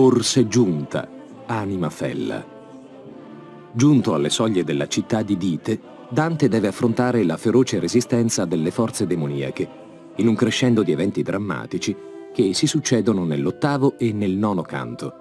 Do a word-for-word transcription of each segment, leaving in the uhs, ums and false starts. or se giunta, anima fella. Giunto alle soglie della città di Dite, Dante deve affrontare la feroce resistenza delle forze demoniache, in un crescendo di eventi drammatici che si succedono nell'ottavo e nel nono canto.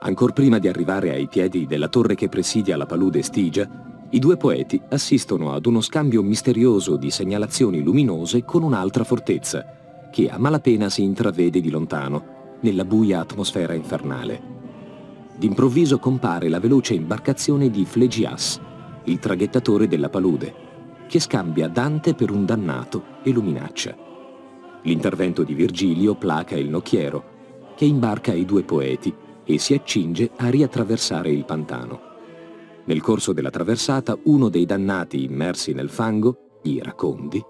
Ancor prima di arrivare ai piedi della torre che presidia la palude Stigia, i due poeti assistono ad uno scambio misterioso di segnalazioni luminose con un'altra fortezza, che a malapena si intravede di lontano, nella buia atmosfera infernale. D'improvviso compare la veloce imbarcazione di Flegias, il traghettatore della palude, che scambia Dante per un dannato e lo minaccia. L'intervento di Virgilio placa il nocchiero, che imbarca i due poeti e si accinge a riattraversare il pantano. Nel corso della traversata, uno dei dannati immersi nel fango, gli iracondi,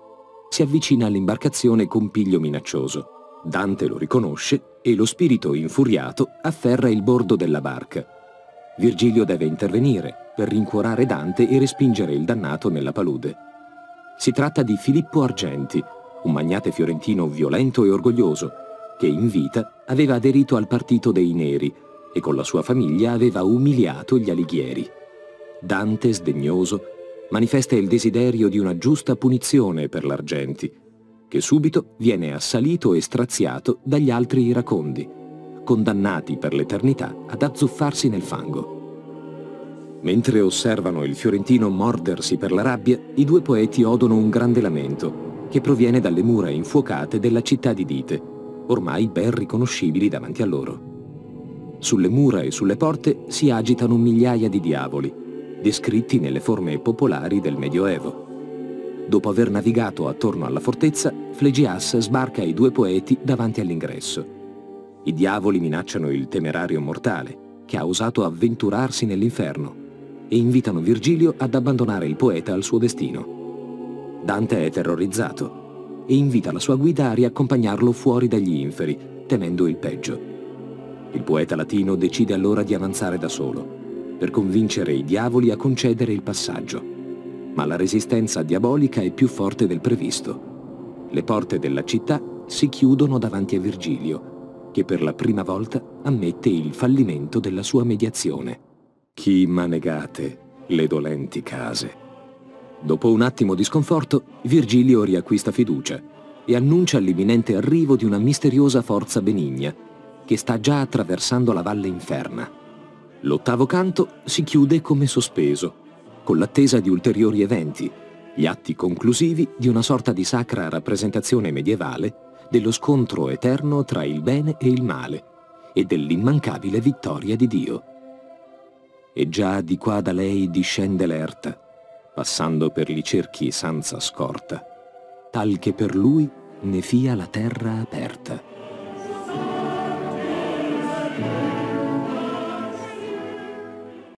si avvicina all'imbarcazione con piglio minaccioso. Dante lo riconosce e lo spirito infuriato afferra il bordo della barca. Virgilio deve intervenire per rincuorare Dante e respingere il dannato nella palude. Si tratta di Filippo Argenti, un magnate fiorentino violento e orgoglioso, che in vita aveva aderito al partito dei Neri e con la sua famiglia aveva umiliato gli Alighieri. Dante, sdegnoso, manifesta il desiderio di una giusta punizione per l'Argenti, che subito viene assalito e straziato dagli altri iracondi, condannati per l'eternità ad azzuffarsi nel fango. Mentre osservano il fiorentino mordersi per la rabbia, i due poeti odono un grande lamento, che proviene dalle mura infuocate della città di Dite, ormai ben riconoscibili davanti a loro. Sulle mura e sulle porte si agitano migliaia di diavoli, descritti nelle forme popolari del Medioevo. Dopo aver navigato attorno alla fortezza, Flegias sbarca i due poeti davanti all'ingresso. I diavoli minacciano il temerario mortale, che ha osato avventurarsi nell'inferno, e invitano Virgilio ad abbandonare il poeta al suo destino. Dante è terrorizzato e invita la sua guida a riaccompagnarlo fuori dagli inferi, temendo il peggio. Il poeta latino decide allora di avanzare da solo, per convincere i diavoli a concedere il passaggio. Ma la resistenza diabolica è più forte del previsto. Le porte della città si chiudono davanti a Virgilio, che per la prima volta ammette il fallimento della sua mediazione. Chi manegate le dolenti case. Dopo un attimo di sconforto, Virgilio riacquista fiducia e annuncia l'imminente arrivo di una misteriosa forza benigna che sta già attraversando la valle inferna. L'ottavo canto si chiude come sospeso, con l'attesa di ulteriori eventi, gli atti conclusivi di una sorta di sacra rappresentazione medievale dello scontro eterno tra il bene e il male e dell'immancabile vittoria di Dio. E già di qua da lei discende l'erta, passando per li cerchi senza scorta, tal che per lui ne fia la terra aperta.